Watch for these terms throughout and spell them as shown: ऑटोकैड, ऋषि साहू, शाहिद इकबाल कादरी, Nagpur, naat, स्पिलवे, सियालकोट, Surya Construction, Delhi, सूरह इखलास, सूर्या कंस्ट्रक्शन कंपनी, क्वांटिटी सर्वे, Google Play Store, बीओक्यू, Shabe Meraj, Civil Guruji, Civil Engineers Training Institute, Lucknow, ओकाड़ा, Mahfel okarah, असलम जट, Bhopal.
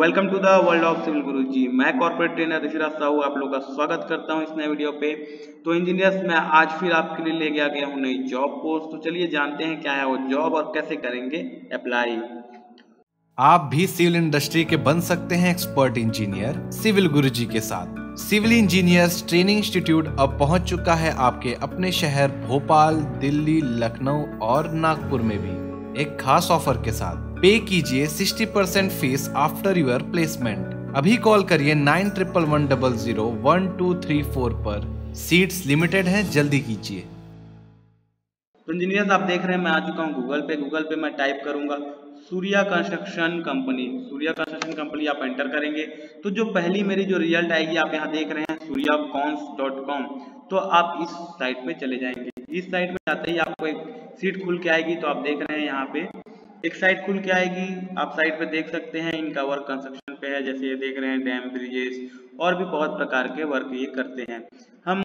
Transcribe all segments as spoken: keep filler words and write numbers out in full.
Welcome to the world of civil Guru ji. मैं corporate trainer ऋषि साहू आप लोग का स्वागत करता हूं इस नए वीडियो पे। तो इंजीनियर्स मैं आज फिर आपके लिए लेके आ गया हूं नई जॉब पोस्ट। तो चलिए जानते हैं क्या है वो जॉब और कैसे करेंगे अप्लाई। आप भी सिविल इंडस्ट्री के बन सकते हैं एक्सपर्ट इंजीनियर सिविल गुरु जी के साथ। सिविल इंजीनियर्स ट्रेनिंग इंस्टीट्यूट अब पहुंच चुका है आपके अपने शहर भोपाल, दिल्ली, लखनऊ और नागपुर में भी एक खास ऑफर के साथ। पे कीजिए साठ percent fees after your placement. अभी कॉल करिए nine triple one double zero one two three four पर। सीट्स लिमिटेड हैं, जल्दी कीजिए। तो इंजीनियर्स आप देख रहे हैं मैं आ चुका हूँ गूगल पे। गूगल पे मैं टाइप करूंगा सूर्या कंस्ट्रक्शन कंपनी। सूर्या कंस्ट्रक्शन कंपनी आप एंटर करेंगे तो जो पहली मेरी जो रिजल्ट आएगी आप यहाँ देख रहे हैं सूर्या कॉन्स डॉट कॉम। तो आप इस साइट पे चले जाएंगे। इस साइट पे जाते ही आपको एक सीट खुल के आएगी। तो आप देख रहे हैं यहाँ पे एक साइट खुल के आएगी। आप साइट पे देख सकते हैं इनका वर्क कंस्ट्रक्शन पे है। जैसे ये देख रहे हैं डैम, ब्रिजेस और भी बहुत प्रकार के वर्क ये करते हैं। हम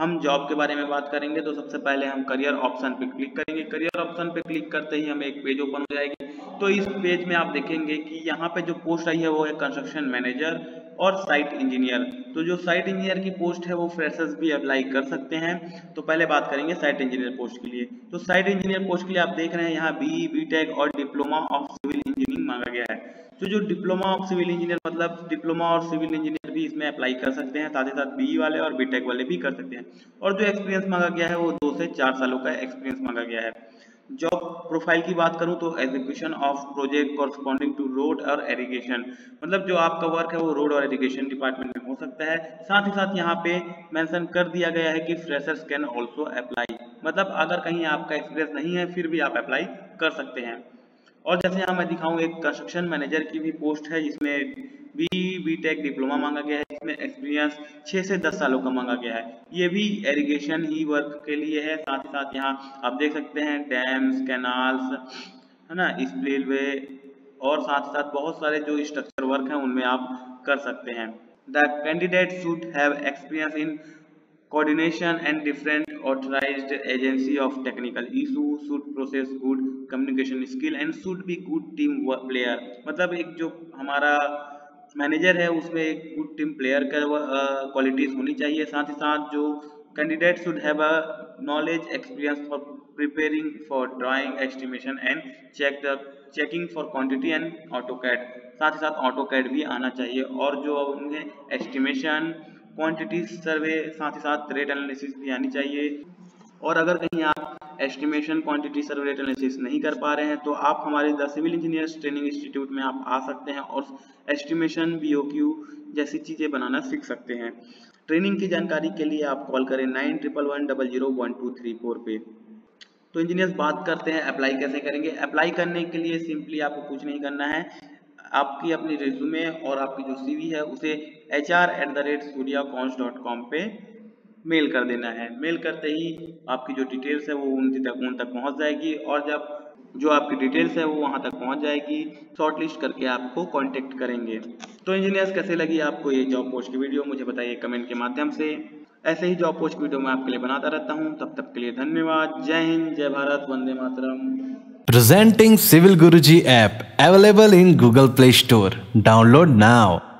हम जॉब के बारे में बात करेंगे तो सबसे पहले हम करियर ऑप्शन पे क्लिक करेंगे। करियर ऑप्शन पे क्लिक करते ही हमें एक पेज ओपन हो जाएगी। तो इस पेज में आप देखेंगे कि यहाँ पे जो पोस्ट आई है वो है कंस्ट्रक्शन मैनेजर और साइट इंजीनियर। तो जो साइट इंजीनियर की पोस्ट है वो फ्रेशर्स भी अप्लाई कर सकते हैं। तो पहले बात करेंगे साइट इंजीनियर पोस्ट के लिए। तो साइट इंजीनियर पोस्ट के लिए आप देख रहे हैं यहाँ बीई, बीटेक और डिप्लोमा ऑफ सिविल इंजीनियरिंग मांगा गया है। तो जो डिप्लोमा ऑफ सिविल इंजीनियर मतलब डिप्लोमा और सिविल इंजीनियर भी इसमें अप्लाई कर सकते हैं, साथ ही साथ बीई वाले और बीटेक वाले भी कर सकते हैं। और जो एक्सपीरियंस मांगा गया है वो दो से चार सालों का एक्सपीरियंस मांगा गया है। जॉब प्रोफाइल की बात करूं तो execution of project corresponding to road और इरिगेशन, मतलब जो आपका वर्क है वो रोड और इरिगेशन डिपार्टमेंट में हो सकता है। साथ ही साथ यहाँ पे मेंशन कर दिया गया है कि फ्रेशर्स कैन ऑल्सो अप्लाई, मतलब अगर कहीं आपका एक्सपीरियंस नहीं है फिर भी आप अप्लाई कर सकते हैं। और जैसे यहाँ मैं दिखाऊँ एक कंस्ट्रक्शन मैनेजर की भी पोस्ट है जिसमें बी बी टेक डिप्लोमा मांगा गया है। इसमें एक्सपीरियंस छः से दस सालों का मांगा गया है। ये भी एरिगेशन ही वर्क के लिए है। साथ ही साथ यहाँ आप देख सकते हैं डैम्स, कैनाल्स है ना, स्पिलवे और साथ ही साथ बहुत सारे जो स्ट्रक्चर वर्क हैं उनमें आप कर सकते हैं। The candidate should have experience in coordination and different authorized agency of technical issue, should process good communication skill and should be good team player, मतलब एक जो हमारा मैनेजर है उसमें एक गुड टीम प्लेयर का क्वालिटीज होनी चाहिए। साथ ही साथ जो candidate should have a knowledge experience for preparing for drawing estimation and check the checking for quantity and ऑटोकैड, साथ ही साथ ऑटोकैड भी आना चाहिए। और जो उन्हें एस्टिमेशन, क्वांटिटी सर्वे, साथ ही साथ रेट एनालिसिस भी आनी चाहिए। और अगर कहीं आप estimation, क्वांटिटी सर्वे, rate analysis नहीं कर पा रहे हैं तो आप हमारे the civil engineers training institute में आप आ सकते हैं और एस्टिमेशन, बीओक्यू जैसी चीज़ें बनाना सीख सकते हैं। ट्रेनिंग की जानकारी के लिए आप कॉल करें nine triple one double zero one two three four पे। तो इंजीनियर्स बात करते हैं अप्लाई कैसे करेंगे। अप्लाई करने के लिए सिंपली आपको कुछ नहीं करना है। आपकी अपनी रिज्यूमे और आपकी जो सीवी है उसे H R at the rate Surya cons dot com पे मेल कर देना है। मेल करते ही आपकी जो डिटेल्स है वो उन तक उन तक पहुंच जाएगी। और जब जो आपकी डिटेल्स है वो वहां तक पहुंच जाएगी, शॉर्टलिस्ट करके आपको कांटेक्ट करेंगे। तो इंजीनियर्स कैसे लगी आपको ये जॉब पोस्ट की वीडियो मुझे बताइए कमेंट के माध्यम से। ऐसे ही जॉब पोस्ट की वीडियो मैं आपके लिए बनाता रहता हूँ। तब तक के लिए धन्यवाद। जय हिंद, जय Bharat, Vande Mataram. Presenting Civil Guruji app available in Google Play Store. Download now.